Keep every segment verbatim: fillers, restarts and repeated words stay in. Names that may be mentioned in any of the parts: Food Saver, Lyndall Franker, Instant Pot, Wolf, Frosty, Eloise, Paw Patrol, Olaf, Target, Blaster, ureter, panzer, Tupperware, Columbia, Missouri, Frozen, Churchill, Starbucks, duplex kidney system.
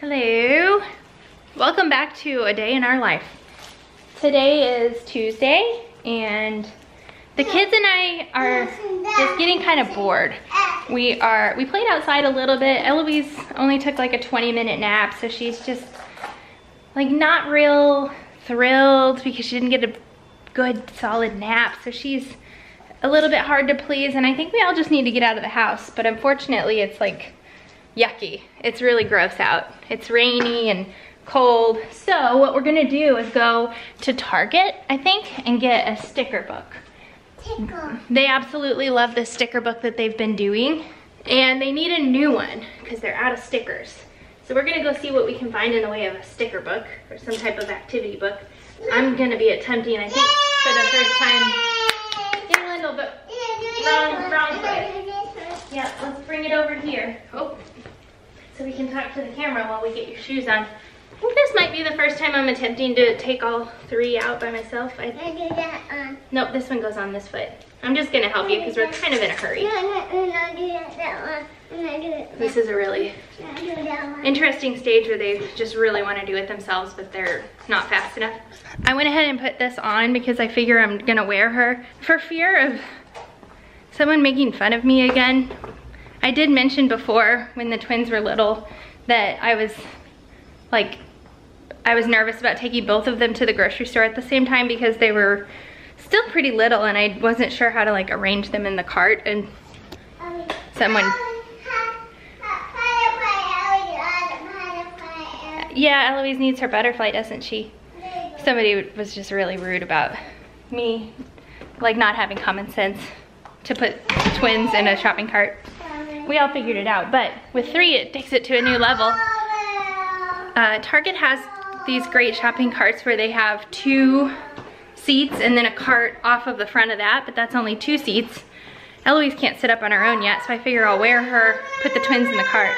Hello, welcome back to A Day in Our Life. Today is Tuesday and the kids and I are just getting kind of bored. We are, we played outside a little bit. Eloise only took like a twenty minute nap, so she's just like not real thrilled because she didn't get a good solid nap. So she's a little bit hard to please and I think we all just need to get out of the house, but unfortunately it's like yucky. It's really gross out. It's rainy and cold. So what we're gonna do is go to Target, I think, and get a sticker book. Tickle. They absolutely love the sticker book that they've been doing and they need a new one because they're out of stickers. So we're gonna go see what we can find in the way of a sticker book or some type of activity book. I'm gonna be attempting, I think, for the first time. Get a little bit wrong, wrong way. Yeah, let's bring it over here. Oh. So we can talk to the camera while we get your shoes on. I think this might be the first time I'm attempting to take all three out by myself. I, I do that on. Nope, this one goes on this foot. I'm just gonna help you because we're kind of in a hurry. No, no, no, do that, that one. No, do that. This is a really interesting stage where they just really want to do it themselves, but they're not fast enough. I went ahead and put this on because I figure I'm gonna wear her for fear of someone making fun of me again. I did mention before when the twins were little that I was like, I was nervous about taking both of them to the grocery store at the same time because they were still pretty little and I wasn't sure how to like arrange them in the cart, and someone. Yeah, Eloise needs her butterfly, doesn't she? Somebody was just really rude about me, like not having common sense to put twins in a shopping cart. We all figured it out, but with three it takes it to a new level. Uh, Target has these great shopping carts where they have two seats and then a cart off of the front of that, but that's only two seats. Eloise can't sit up on her own yet, so I figure I'll wear her, put the twins in the cart.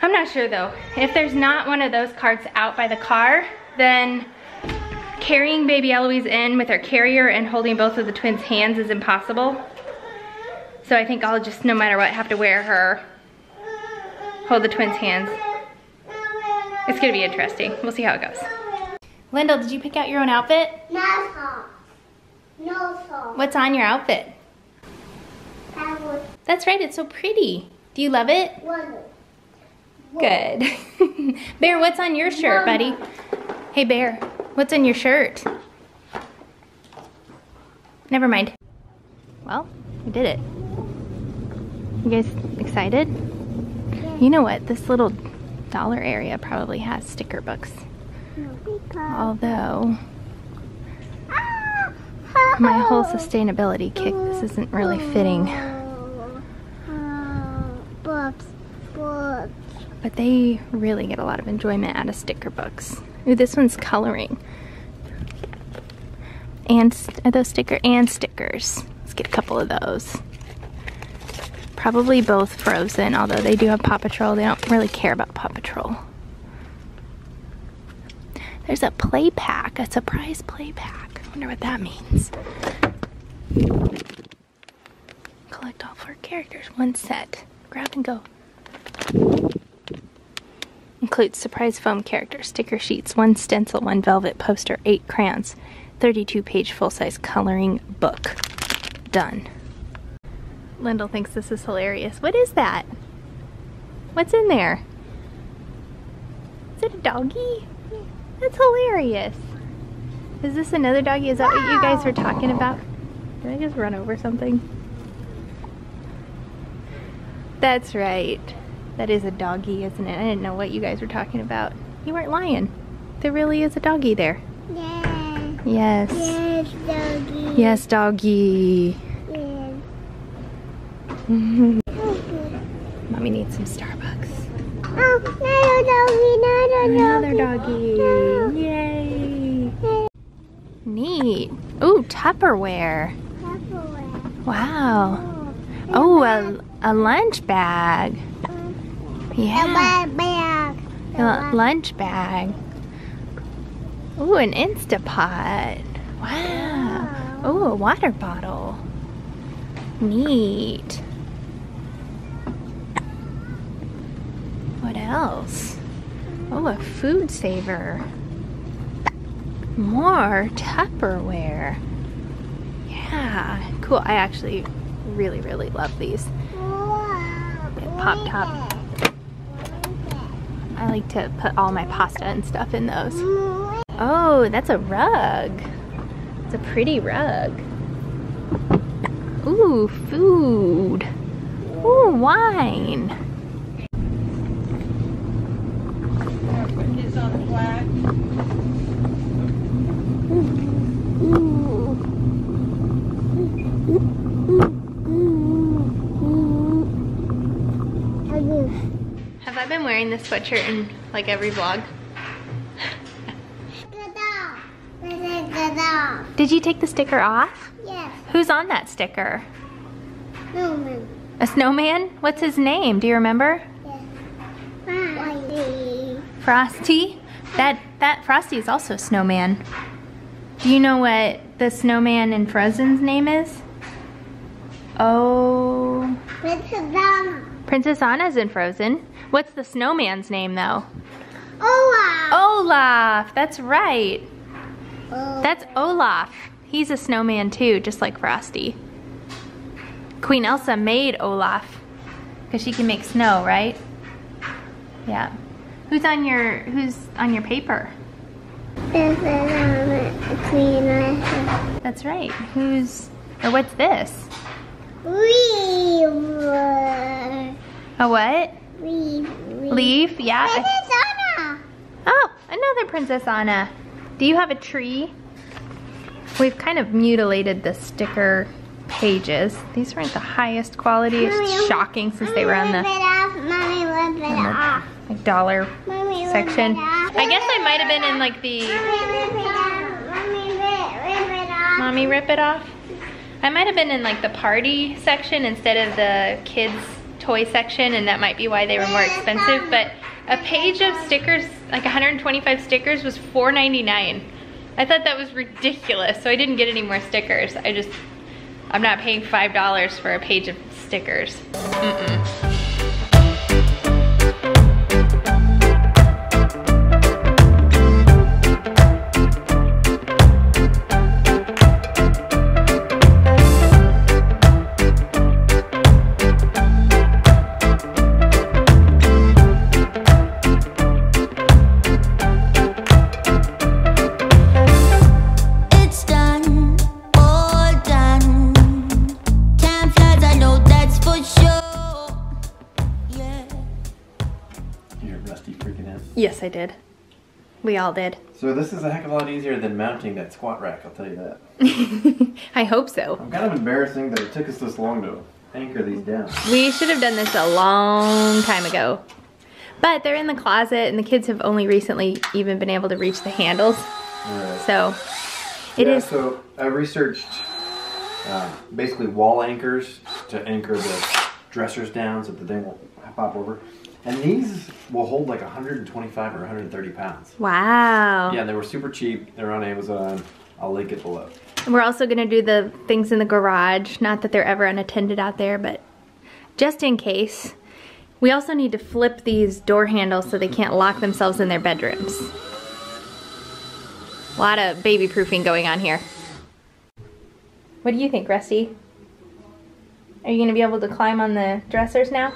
I'm not sure though. If there's not one of those carts out by the car, then carrying baby Eloise in with her carrier and holding both of the twins' hands is impossible. So I think I'll just, no matter what, have to wear her, hold the twins' hands. It's gonna be interesting. We'll see how it goes. Lyndall, did you pick out your own outfit? No, no. What's on your outfit? That's right, it's so pretty. Do you love it? Good. Bear, what's on your shirt, buddy? Hey, Bear, what's on your shirt? Never mind. Well, we did it. You guys excited? Yeah. You know what? This little dollar area probably has sticker books. No. Although, my whole sustainability kick, this isn't really fitting. But they really get a lot of enjoyment out of sticker books. Ooh, this one's coloring. And, are those sticker and stickers? Let's get a couple of those. Probably both Frozen, although they do have Paw Patrol. They don't really care about Paw Patrol. There's a play pack, a surprise play pack. I wonder what that means. Collect all four characters, one set. Grab and go. Includes surprise foam characters, sticker sheets, one stencil, one velvet poster, eight crayons, thirty-two page full-size coloring book. Done. Lyndall thinks this is hilarious. What is that? What's in there? Is it a doggy? That's hilarious. Is this another doggy? Is that what you guys were talking about? Did I just run over something? That's right. That is a doggy, isn't it? I didn't know what you guys were talking about. You weren't lying. There really is a doggy there. Yeah. Yes. Yes, doggy. Yes, doggy. Mm-hmm. Mommy needs some Starbucks. Oh, another doggy, another, another doggy. doggy. Yay. Hey. Neat. Ooh, Tupperware. Tupperware. Wow. Oh, oh a, a lunch bag. Yeah. A bag. A lunch bag. Ooh, an Instant Pot. Wow. Ooh, a water bottle. Neat. else? Oh, a Food Saver. More Tupperware. Yeah, cool. I actually really, really love these. Pop top. I like to put all my pasta and stuff in those. Oh, that's a rug. It's a pretty rug. Ooh, food. Ooh, wine. Have I been wearing this sweatshirt in like every vlog? Did you take the sticker off? Yes. Who's on that sticker? Snowman. A snowman? What's his name? Do you remember? Yes. Frosty. Frosty? That that Frosty is also a snowman. Do you know what the snowman in Frozen's name is? Oh. Princess Anna. Princess Anna's in Frozen. What's the snowman's name though? Olaf. Olaf. That's right. Olaf. That's Olaf. He's a snowman too, just like Frosty. Queen Elsa made Olaf because she can make snow, right? Yeah. Who's on your Who's on your paper? This is um, Queen Elsa. That's right. Who's or what's this? Leaf. A what? Leaf. Leaf. Yeah. Princess Anna. Oh, another Princess Anna. Do you have a tree? We've kind of mutilated the sticker pages. These weren't the highest quality. It's Mommy, shocking since they were on the, Mommy, on the like dollar Mommy, section. I guess I might have been in like the Mommy rip it off. I might have been in like the party section instead of the kids toy section, and that might be why they were more expensive. But a page of stickers, like one hundred twenty-five stickers, was four ninety-nine. I thought that was ridiculous, so I didn't get any more stickers. I just, I'm not paying five dollars for a page of stickers. Mm-mm. Yes, I did. We all did. So this is a heck of a lot easier than mounting that squat rack, I'll tell you that. I hope so. I'm kind of embarrassing that it took us this long to anchor these down. We should have done this a long time ago. But they're in the closet, and the kids have only recently even been able to reach the handles. Right. So it yeah, is... So I researched uh, basically wall anchors to anchor the dressers down so that they won't pop over. And these will hold like one hundred twenty-five or one hundred thirty pounds. Wow. Yeah, they were super cheap. They're on Amazon. I'll link it below. And we're also going to do the things in the garage. Not that they're ever unattended out there, but just in case. We also need to flip these door handles so they can't lock themselves in their bedrooms. A lot of baby proofing going on here. What do you think, Rusty? Are you going to be able to climb on the dressers now?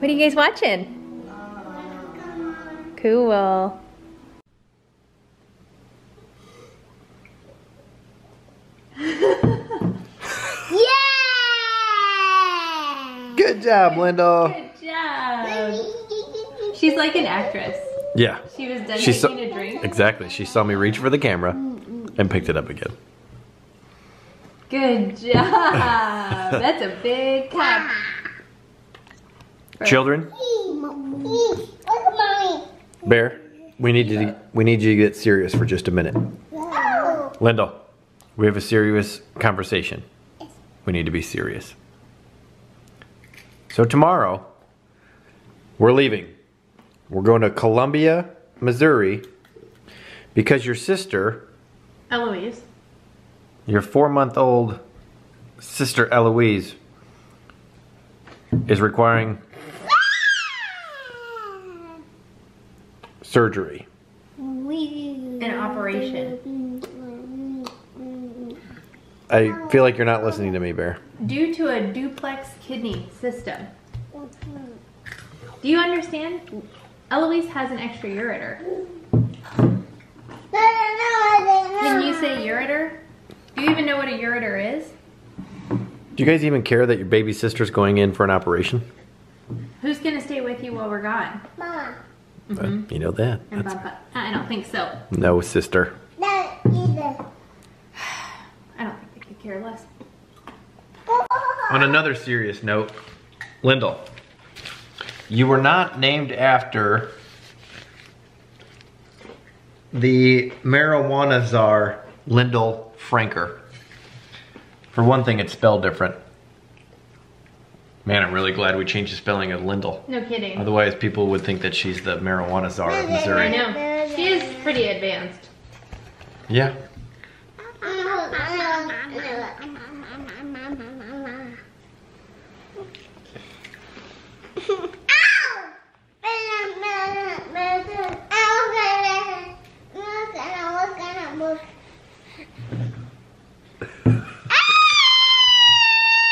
What are you guys watching? Cool. Yeah! Good job, Lyndall. Good job. She's like an actress. Yeah. She was done she making a drink. Exactly. She saw me reach for the camera and picked it up again. Good job. That's a big cup. Children, Bear, we need you to, we need you to get serious for just a minute. Lyndall, we have a serious conversation. We need to be serious. So tomorrow, we're leaving. We're going to Columbia, Missouri, because your sister, Eloise, your four-month-old sister Eloise, is requiring surgery. An operation. I feel like you're not listening to me, Bear. Due to a duplex kidney system. Do you understand? Eloise has an extra ureter. Can you say ureter? Do you even know what a ureter is? Do you guys even care that your baby sister's going in for an operation? Who's gonna stay with you while we're gone? Mom. Mm-hmm. You know that. And Papa. I don't think so. No, sister. No, either. I don't think they could care less. On another serious note, Lyndall, you were not named after the marijuana czar, Lyndall Franker. For one thing, it's spelled different. Man, I'm really glad we changed the spelling of Lyndall. No kidding. Otherwise, people would think that she's the marijuana czar of Missouri. I know. She is pretty advanced. Yeah.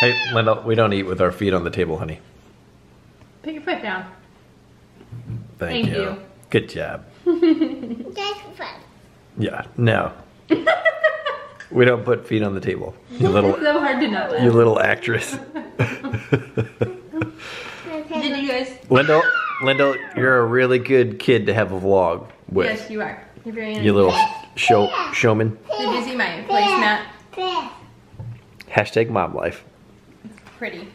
Hey, Lyndall, we don't eat with our feet on the table, honey. Put your foot down. Thank, Thank you. you. Good job. Yeah, no. We don't put feet on the table. You little, it's so hard to know that. You little actress. Did you guys? Lyndall, Lyndall, you're a really good kid to have a vlog with. Yes, you are. You're very nice. You little show, showman. Did you see my placemat? Hashtag mom life. Pretty.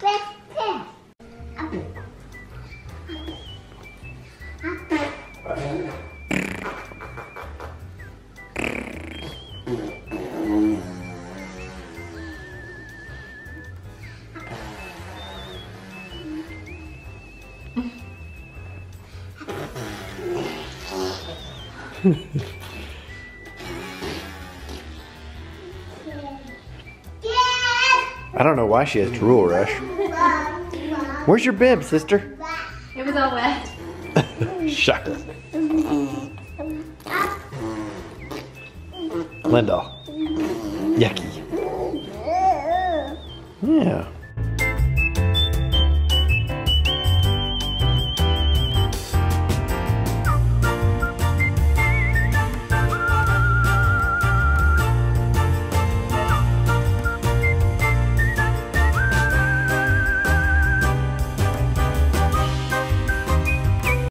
I don't know why she has drool rush. Where's your bib, sister? It was all wet. Shucks. Lyndall. Yucky. Yeah.